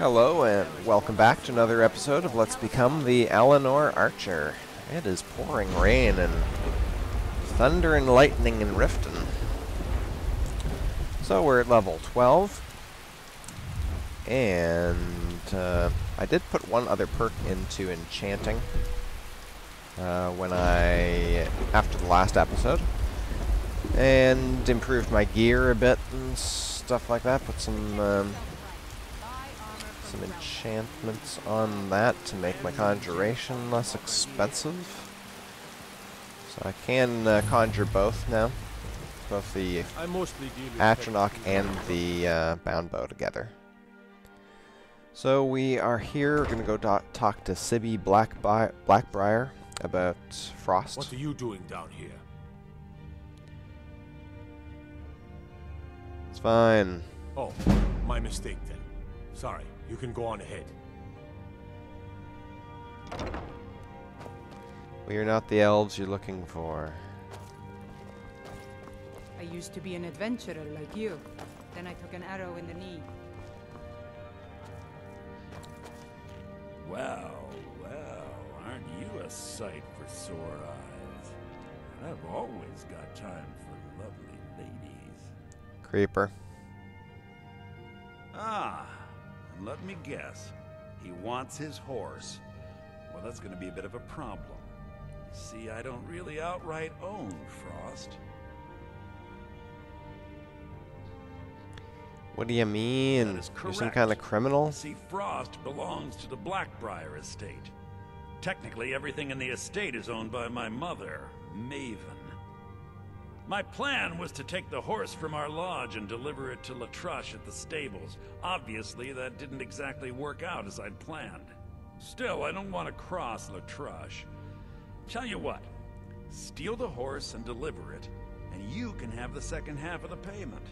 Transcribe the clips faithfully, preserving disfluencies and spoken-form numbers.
Hello and welcome back to another episode of Let's Become the Alinor Archer. It is pouring rain and thunder and lightning and rifting. So we're at level twelve. And uh, I did put one other perk into enchanting uh, when I, after the last episode. And improved my gear a bit and stuff like that. Put some... Um, some enchantments on that to make my conjuration less expensive. So I can uh, conjure both now. Both the Atronach and the uh, Bound Bow together. So we are here. We're going to go talk to Sibby Blackbi Blackbriar about Frost. What are you doing down here? It's fine. Oh, my mistake then. Sorry. You can go on ahead. We are not the elves you're looking for. I used to be an adventurer like you. Then I took an arrow in the knee. Well, well, aren't you a sight for sore eyes? I've always got time for lovely ladies. Creeper. Ah. Let me guess. He wants his horse. Well, that's going to be a bit of a problem. See, I don't really outright own Frost. What do you mean? You're some kind of criminal? See, Frost belongs to the Blackbriar estate. Technically, everything in the estate is owned by my mother, Maven. My plan was to take the horse from our lodge and deliver it to Latrush at the stables. Obviously, that didn't exactly work out as I'd planned. Still, I don't want to cross Latrush. Tell you what, steal the horse and deliver it, and you can have the second half of the payment.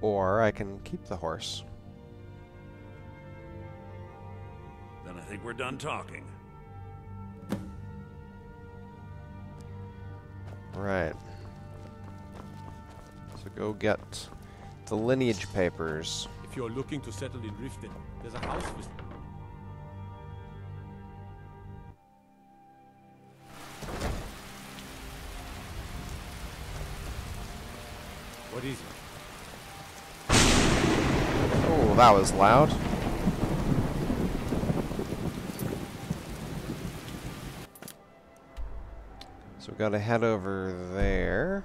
Or I can keep the horse. Then I think we're done talking. Right. So go get the lineage papers. If you're looking to settle in Riften, there's a house with... What is it? Oh, that was loud. So we gotta head over there.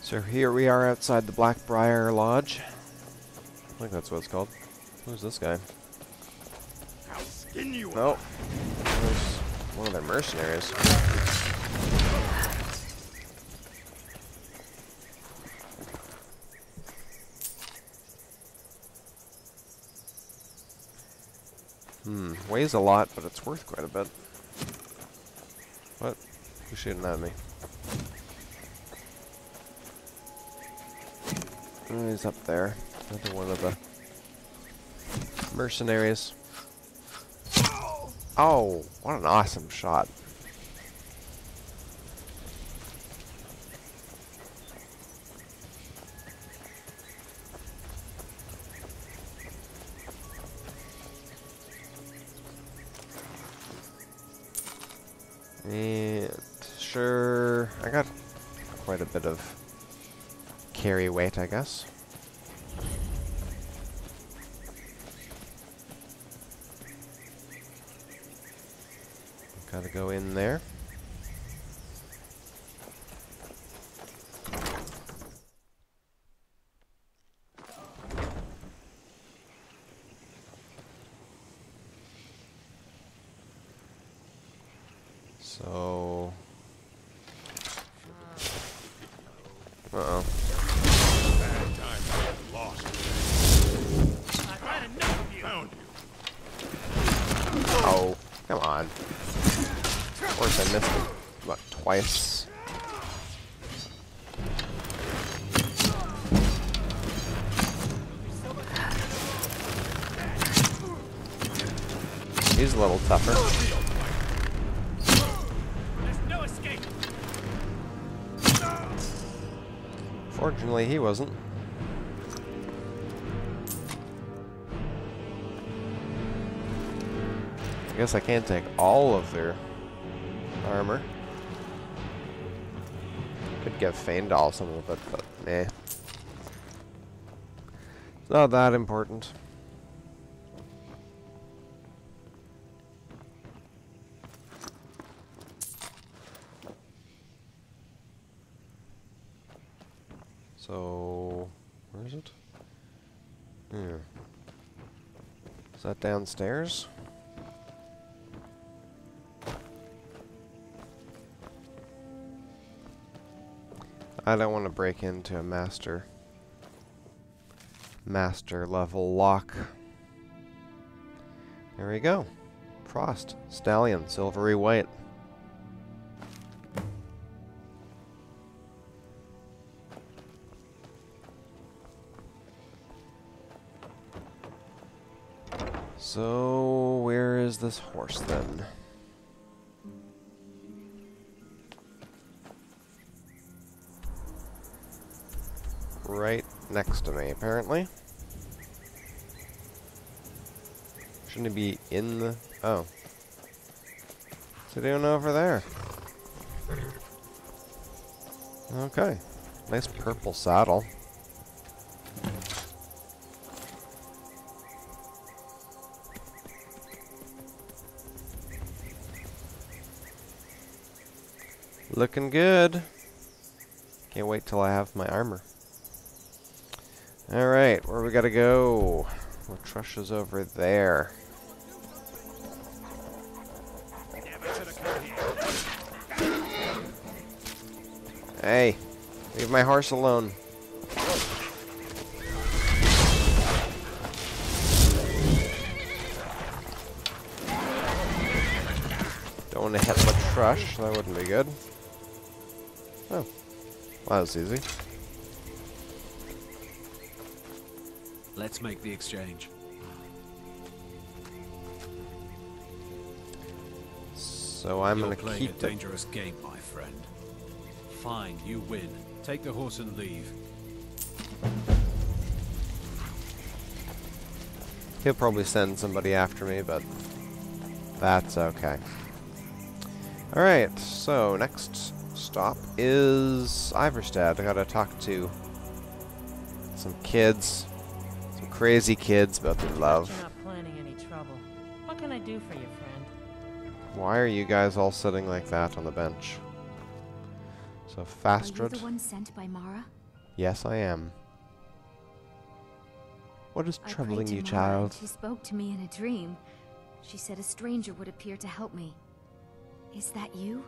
So here we are outside the Blackbriar Lodge. I think that's what it's called. Who's this guy? Nope. There's one of their mercenaries. Hmm, weighs a lot, but it's worth quite a bit. What? Who's shooting at me? Oh, he's up there. Another one of the mercenaries. Oh, what an awesome shot. And sure, I got quite a bit of carry weight, I guess. Gotta go in there. So... Uh-oh. Oh, come on. Of course I missed it, what, twice? He's a little tougher. Fortunately, he wasn't. I guess I can't take all of their armor. Could give Faendal some of it, but nah. It's not that important. So, where is it? Hmm. Is that downstairs? I don't want to break into a master master level lock. There we go. Frost, stallion, silvery white. So, where is this horse then? Right next to me, apparently. Shouldn't it be in the... Oh. What's it doing over there? Okay. Nice purple saddle. Looking good. Can't wait till I have my armor. Alright, where we gotta go? Latrush is over there. Hey, leave my horse alone. Don't want to hit Latrush, that wouldn't be good. Oh, well, that was easy. Let's make the exchange. So I'm going to keep playing a dangerous game, my friend. Fine, you win. Take the horse and leave. He'll probably send somebody after me, but that's okay. All right. So next stop is Iverstead. I got to talk to some kids. Crazy kids about their love. You're not planning any trouble. What can I do for you, friend? Why are you guys all sitting like that on the bench? So Fastred. Are you the one sent by Mara? Yes, I am. What is troubling you, child? She spoke to me in a dream. She said a stranger would appear to help me. Is that you?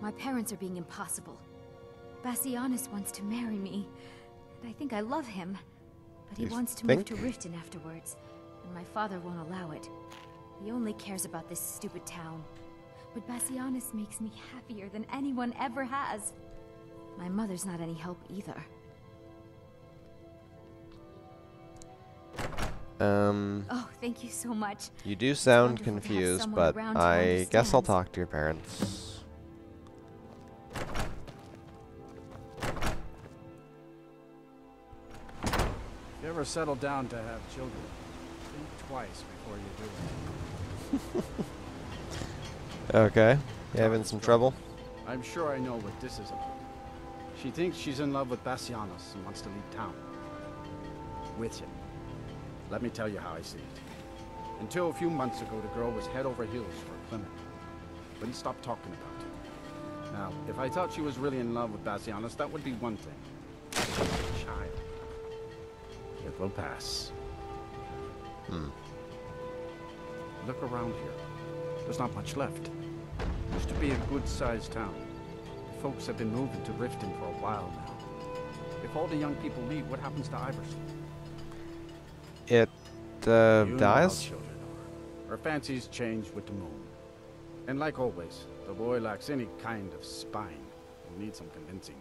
My parents are being impossible. Bassianus wants to marry me. I think I love him, but he wants to move to Riften afterwards, and my father won't allow it. He only cares about this stupid town. But Bassianus makes me happier than anyone ever has. My mother's not any help either. Um. Oh, thank you so much. You do sound confused, but I guess I'll talk to your parents. Never settle down to have children. Think twice before you do it. Okay. You having some trouble? I'm sure I know what this is about. She thinks she's in love with Bassianus and wants to leave town. With him. Let me tell you how I see it. Until a few months ago, the girl was head over heels for Clement. Wouldn't stop talking about him. Now, if I thought she was really in love with Bassianus, that would be one thing. Child. It will pass. Hmm. Look around here. There's not much left. It used to be a good-sized town. The folks have been moving to Riften for a while now. If all the young people leave, what happens to Iverstead? It uh, you dies. Know how children are. Her fancies change with the moon. And like always, the boy lacks any kind of spine. He'll need some convincing.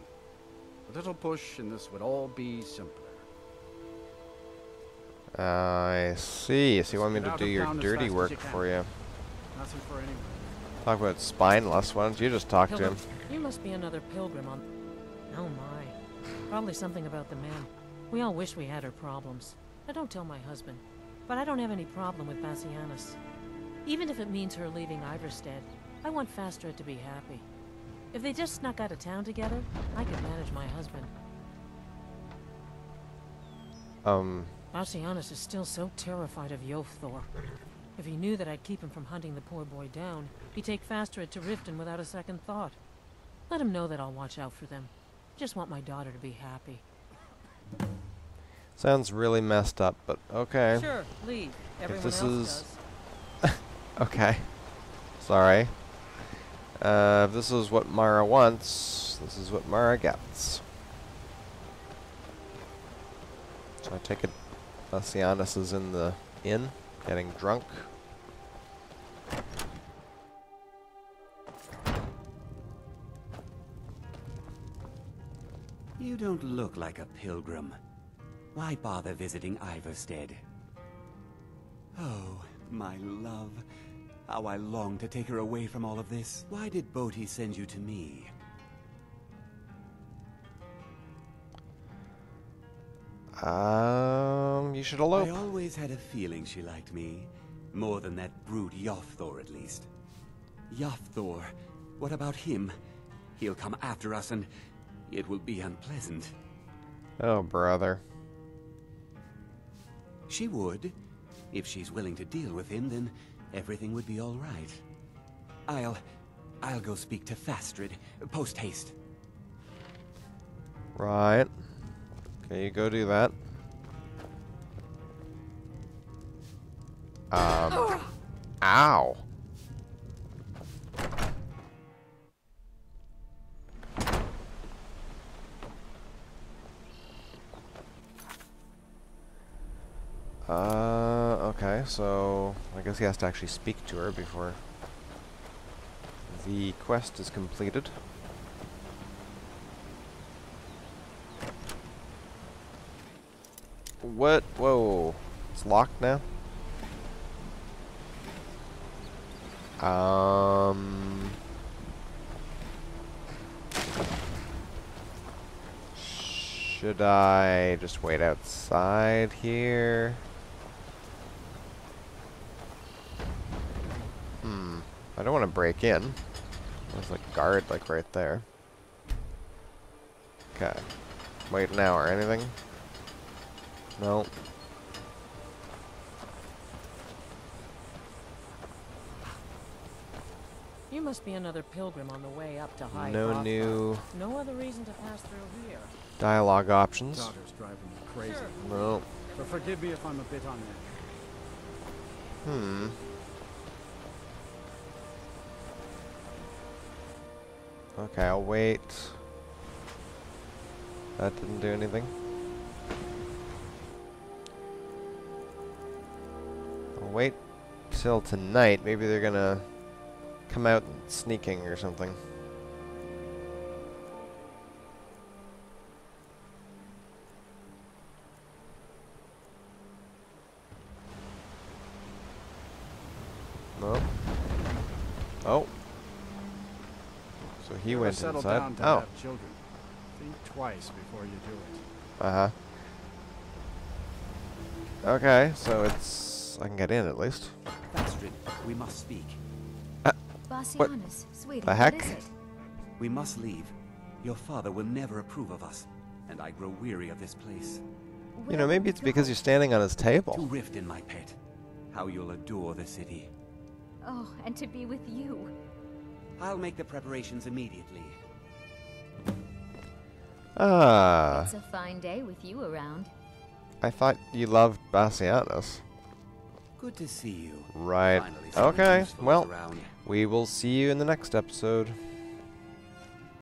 A little push, and this would all be simple. Uh, I see. So you want me to do your dirty work for you. Talk about spineless. Why don't you just talk to him? You must be another pilgrim on... Oh my. Probably something about the man. We all wish we had her problems. Now don't tell my husband, but I don't have any problem with Bassianus. Even if it means her leaving Iverstead, I want Fastred to be happy. If they just snuck out of town together, I could manage my husband. Um... Bassianus is still so terrified of Yofthor. If he knew that I'd keep him from hunting the poor boy down, he'd take Fastred to Riften without a second thought. Let him know that I'll watch out for them. Just want my daughter to be happy. Sounds really messed up, but okay. Sure, leave. Everyone if this else is... okay. Sorry. Uh, if this is what Mara wants, this is what Mara gets. So I take it Bassianus is in the inn, getting drunk. You don't look like a pilgrim. Why bother visiting Iverstead? Oh, my love. How I long to take her away from all of this. Why did Bodhi send you to me? Um, you should elope. I always had a feeling she liked me. More than that brute Yofthor, at least. Yofthor, what about him? He'll come after us and it will be unpleasant. Oh, brother. She would. If she's willing to deal with him, then everything would be all right. I'll... I'll go speak to Fastred, post-haste. Right. Okay, you go do that. Um... Ow! Uh, okay, so I guess he has to actually speak to her before the quest is completed. What? Whoa. It's locked now? Um... Should I just wait outside here? I don't want to break in. There's a guard, like, right there. Okay. Wait an hour. Anything? No. You must be another pilgrim on the way up to High. No new... No other reason to pass through here. Dialogue options. Daughter's driving me crazy. Sure. No. But forgive me if I'm a bit on edge. Hmm. Okay, I'll wait. That didn't do anything. I'll wait till tonight. Maybe they're gonna come out sneaking or something. No. Oh. So he went inside. Down to oh. Have children. Think twice before you do it. Uh huh. Okay, so it's I can get in at least. Fastred, we must speak. Uh, what? Sweetie, the heck? What is it? We must leave. Your father will never approve of us, and I grow weary of this place. Where you know, maybe it's because you're standing on his table. To Riften, my pet. How you'll adore the city. Oh, and to be with you. I'll make the preparations immediately. Ah. It's a fine day with you around. I thought you loved Bassianus. Good to see you. Right. Finally, okay. Well, around. We will see you in the next episode.